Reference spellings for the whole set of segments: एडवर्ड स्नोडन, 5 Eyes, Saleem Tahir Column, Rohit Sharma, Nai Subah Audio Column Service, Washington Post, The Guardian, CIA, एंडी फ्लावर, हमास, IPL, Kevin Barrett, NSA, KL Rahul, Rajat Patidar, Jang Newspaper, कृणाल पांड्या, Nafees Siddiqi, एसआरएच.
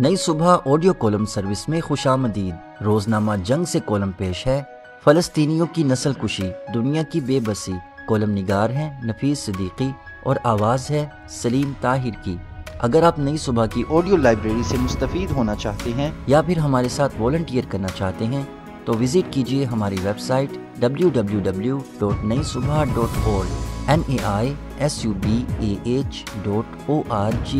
नई सुबह audio column service में खुशामदीद। रोजनामा जंग से कॉलम पेश है फलस्तीनियों की नस्ल कुशी, दुनिया की बेबसी। कॉलम निगार हैं नफीस सिद्दीकी और आवाज़ है सलीम ताहिर की। अगर आप नई सुबह की ऑडियो लाइब्रेरी से मुस्तफीद होना चाहते हैं या फिर हमारे साथ वॉलंटियर करना चाहते हैं तो विजिट कीजिए हमारी वेबसाइट www.naisubah.org naisubah.org।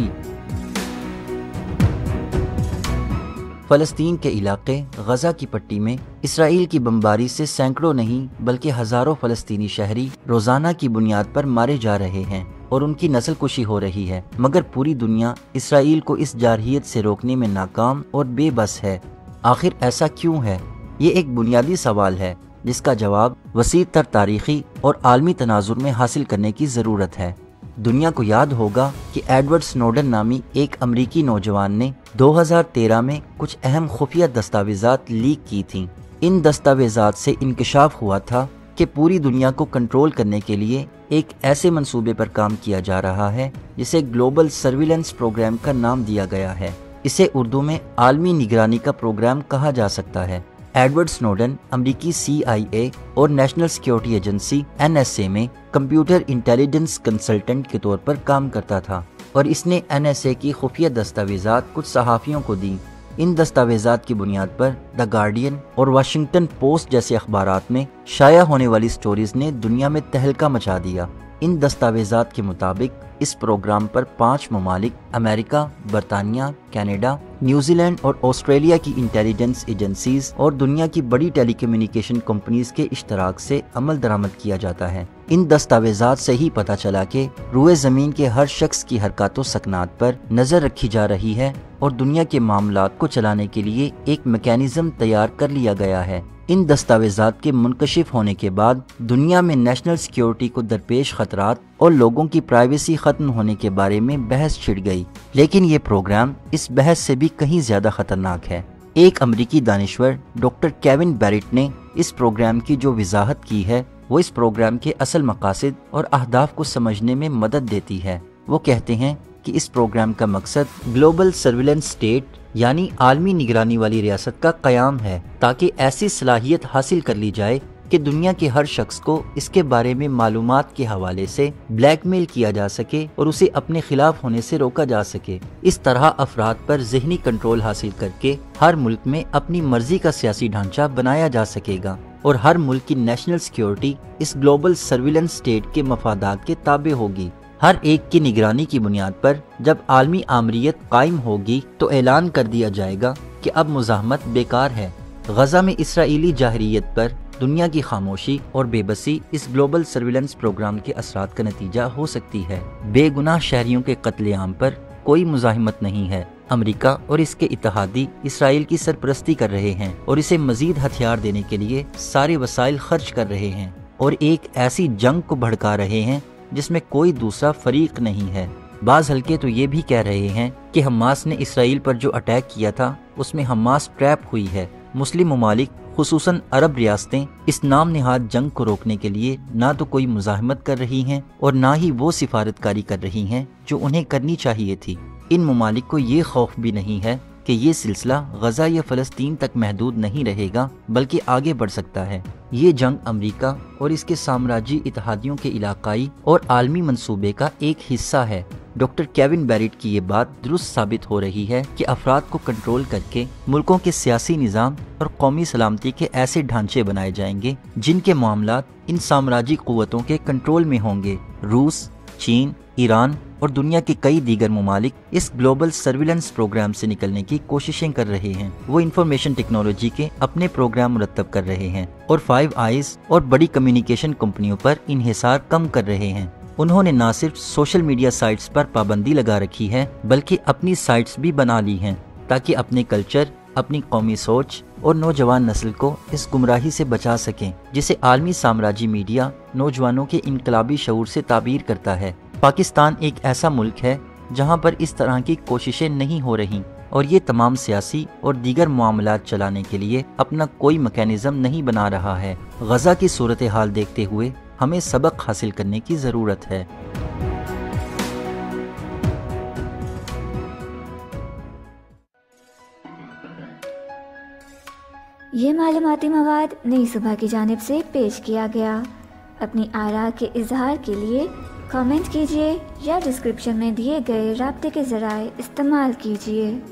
फ़लस्तीन के इलाके गजा की पट्टी में इसराइल की बमबारी से सैकड़ों नहीं बल्कि हज़ारों फ़लस्तीनी शहरी रोज़ाना की बुनियाद पर मारे जा रहे हैं और उनकी नस्लकुशी हो रही है, मगर पूरी दुनिया इसराइल को इस जारहियत से रोकने में नाकाम और बेबस है। आखिर ऐसा क्यों है? ये एक बुनियादी सवाल है जिसका जवाब वसी तर तारीखी और आलमी तनाजुर में हासिल करने की ज़रूरत है। दुनिया को याद होगा कि एडवर्ड स्नोडन नामी एक अमरीकी नौजवान ने 2013 में कुछ अहम खुफिया दस्तावेजात लीक की थीं। इन दस्तावेजात से इंकशाफ हुआ था कि पूरी दुनिया को कंट्रोल करने के लिए एक ऐसे मंसूबे पर काम किया जा रहा है जिसे ग्लोबल सर्विलेंस प्रोग्राम का नाम दिया गया है। इसे उर्दू में आलमी निगरानी का प्रोग्राम कहा जा सकता है। एडवर्ड स्नोडन अमरीकी CIA और नेशनल सिक्योरिटी एजेंसी NSA में कंप्यूटर इंटेलिजेंस कंसल्टेंट के तौर पर काम करता था और इसने NSA की खुफिया दस्तावेजात कुछ सहाफ़ियों को दी। इन दस्तावेजात की बुनियाद पर द गार्डियन और वाशिंगटन पोस्ट जैसे अखबारात में शाया होने वाली स्टोरीज ने दुनिया में तहलका मचा दिया। इन दस्तावेजात के मुताबिक इस प्रोग्राम पर 5 ममालिक अमेरिका, बरतानिया, कनाडा, न्यूजीलैंड और ऑस्ट्रेलिया की इंटेलिजेंस एजेंसीज और दुनिया की बड़ी टेलीकम्युनिकेशन कंपनीज के इश्तराक से अमल दरामद किया जाता है। इन दस्तावेजात से ही पता चला कि रूए ज़मीन के हर शख्स की हरकतों सकनात पर नज़र रखी जा रही है और दुनिया के मामलात को चलाने के लिए एक मैकेनिज़्म तैयार कर लिया गया है। इन दस्तावेजात के मुनकशिफ होने के बाद दुनिया में नेशनल सिक्योरिटी को दरपेश खतरात और लोगों की प्राइवेसी खत्म होने के बारे में बहस छिड़ गई, लेकिन ये प्रोग्राम इस बहस से भी कहीं ज्यादा खतरनाक है। एक अमरीकी दानिश्वर डॉक्टर केविन बैरेट ने इस प्रोग्राम की जो वजाहत की है वो इस प्रोग्राम के असल मकासद और अहदाफ को समझने में मदद देती है। वो कहते हैं कि इस प्रोग्राम का मकसद ग्लोबल सर्विलेंस स्टेट यानी आलमी निगरानी वाली रियासत का क़याम है, ताकि ऐसी सलाहियत हासिल कर ली जाए कि दुनिया के हर शख्स को इसके बारे में मालूमात के हवाले से ब्लैकमेल किया जा सके और उसे अपने खिलाफ होने से रोका जा सके। इस तरह अफराद पर ज़हनी कंट्रोल हासिल करके हर मुल्क में अपनी मर्जी का सियासी ढांचा बनाया जा सकेगा और हर मुल्क की नेशनल सिक्योरिटी इस ग्लोबल सर्विलेंस स्टेट के मफादात के ताबे होगी। हर एक की निगरानी की बुनियाद पर जब आलमी आमरीयत कायम होगी तो ऐलान कर दिया जाएगा कि अब मुजाहमत बेकार है। गजा में इसराइली जाहरीत पर दुनिया की खामोशी और बेबसी इस ग्लोबल सर्विलेंस प्रोग्राम के असरात का नतीजा हो सकती है। बेगुनाह शहरियों के कत्लेआम पर कोई मुजाहमत नहीं है। अमरीका और इसके इत्तहादी इसराइल की सरपरस्ती कर रहे हैं और इसे मजीद हथियार देने के लिए सारे वसाइल खर्च कर रहे हैं और एक ऐसी जंग को भड़का रहे हैं जिसमें कोई दूसरा फरीक नहीं है। बाज़ हल्के तो ये भी कह रहे हैं कि हमास ने इसराइल पर जो अटैक किया था उसमें हमास ट्रैप हुई है। मुस्लिम ममालिक खुसूसन अरब रियासतें इस नाम निहाद जंग को रोकने के लिए ना तो कोई मुजाहमत कर रही हैं और ना ही वो सिफारतकारी कर रही हैं जो उन्हें करनी चाहिए थी। इन ममालिक को ये खौफ भी नहीं है कि ये सिलसिला गजा या फ़लस्तीन तक महदूद नहीं रहेगा बल्कि आगे बढ़ सकता है। ये जंग अमरीका और इसके साम्राज्यी इत्तहादियों के इलाकाई और आलमी मंसूबे का एक हिस्सा है। डॉक्टर केविन बैरेट की ये बात दुरुस्त साबित हो रही है कि अफराद को कंट्रोल करके मुल्कों के सियासी निज़ाम और कौमी सलामती के ऐसे ढांचे बनाए जाएंगे जिनके मामलात इन साम्राज्यी क़ुव्वतों के कंट्रोल में होंगे। रूस, चीन, ईरान और दुनिया के कई दीगर मुमालिक इस ग्लोबल सर्विलेंस प्रोग्राम से निकलने की कोशिशें कर रहे हैं। वो इंफॉर्मेशन टेक्नोलॉजी के अपने प्रोग्राम मुरतब कर रहे हैं और 5 Eyes और बड़ी कम्युनिकेशन कंपनियों पर इन्हिसार कम कर रहे हैं। उन्होंने न सिर्फ सोशल मीडिया साइट्स पर पाबंदी लगा रखी है बल्कि अपनी साइट्स भी बना ली हैं ताकि अपने कल्चर, अपनी कौमी सोच और नौजवान नस्ल को इस गुमराही से बचा सकें जिसे आलमी साम्राज्य मीडिया नौजवानों के इनकलाबी शऊर से ताबीर करता है। पाकिस्तान एक ऐसा मुल्क है जहां पर इस तरह की कोशिशें नहीं हो रहीं और ये तमाम सियासी और दीगर मामलात चलाने के लिए अपना कोई मैकेनिज़्म नहीं बना रहा है। गजा की सूरत हाल देखते हुए हमें सबक हासिल करने की ज़रूरत है। ये मालूमाती मवाद नई सुबह की जानिब से पेश किया गया। अपनी आरा के इजहार के लिए कमेंट कीजिए या डिस्क्रिप्शन में दिए गए राब्ते के ज़राए इस्तेमाल कीजिए।